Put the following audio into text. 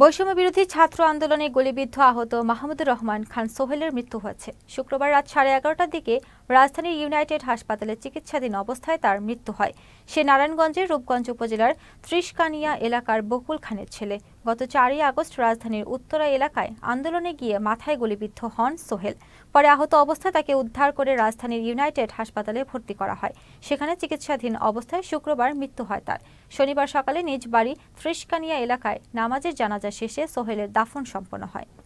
বৈষম্য বিরোধী ছাত্র আন্দোলনে গুলিবিদ্ধ আহত মাহমুদুর রহমান খান সোহেলের মৃত্যু হয়েছে। শুক্রবার রাত 11:30টার দিকে রাজধানীর ইউনাইটেড হাসপাতালে চিকিৎসাধীন অবস্থায় তার মৃত্যু হয়। সে নারায়ণগঞ্জের রূপগঞ্জ উপজেলার ত্রিশকানিয়া এলাকার বকুল খানের ছেলে। গত 4ই আগস্ট রাজধানীর উত্তরা এলাকায় আন্দোলনে গিয়ে মাথায় গুলিবিদ্ধ হন সোহেল। পরে আহত অবস্থায় তাকে উদ্ধার করে রাজধানীর ইউনাইটেড হাসপাতালে ভর্তি করা হয়। সেখানে চিকিৎসাধীন অবস্থায় শুক্রবার মৃত্যু হয় তার। শনিবার সকালে নিজ বাড়ি ত্রিশকানিয়া এলাকায় নামাজের জানাজা শেষে সোহেলের দাফন সম্পন্ন হয়।